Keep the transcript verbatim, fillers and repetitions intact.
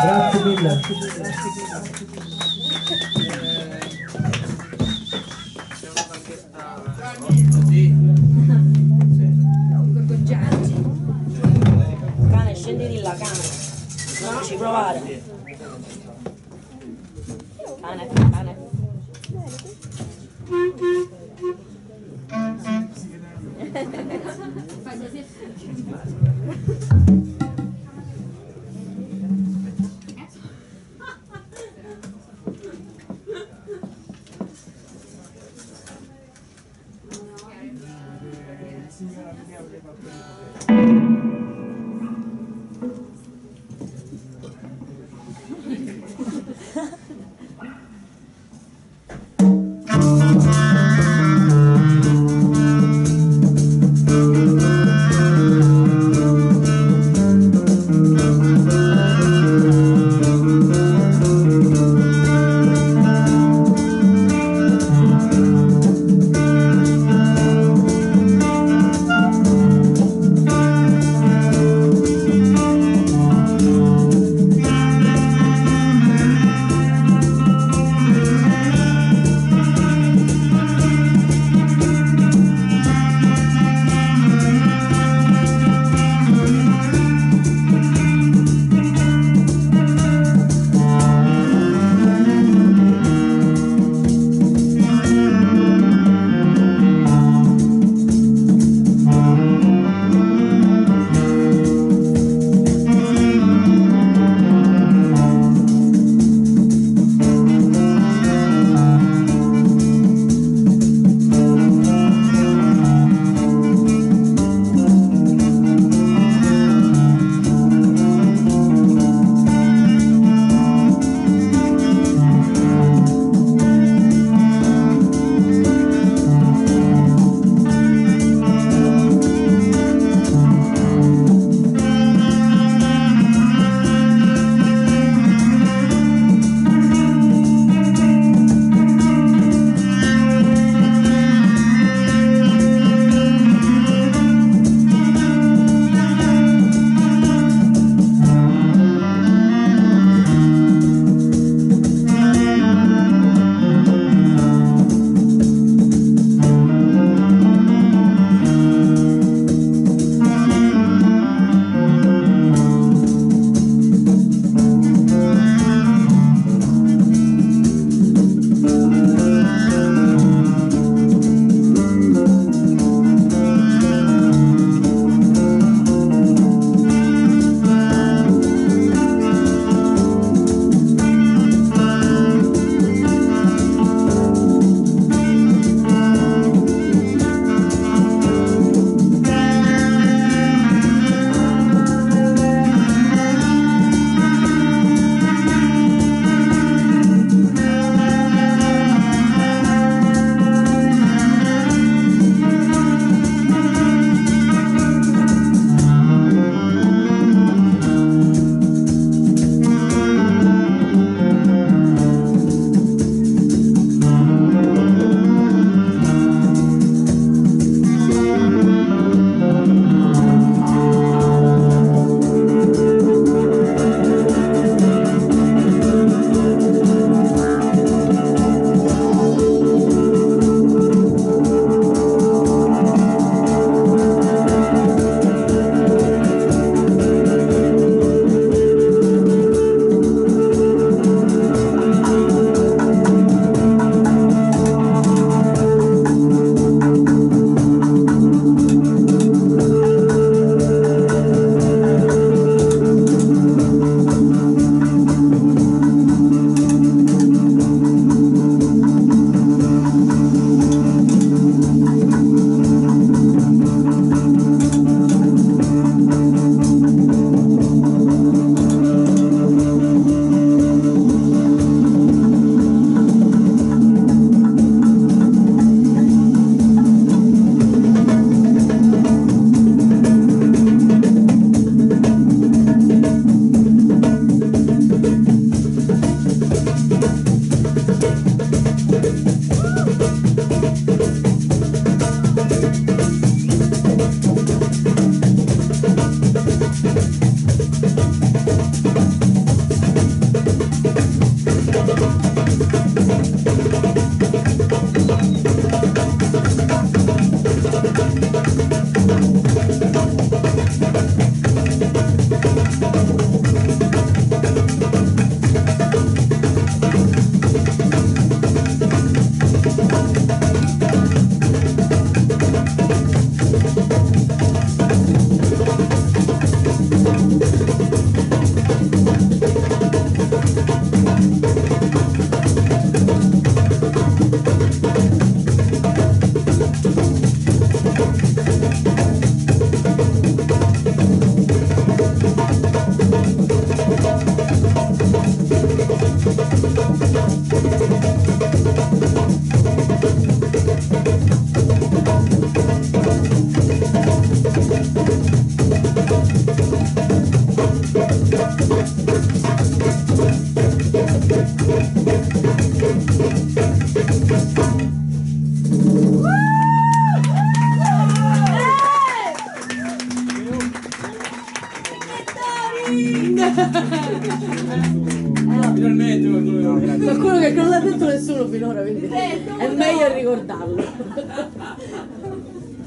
Grazie mille. Cane, scendi di là, cane. Non ci provare. Cane, cane. Thank you. finora, quindi è meglio ricordarlo.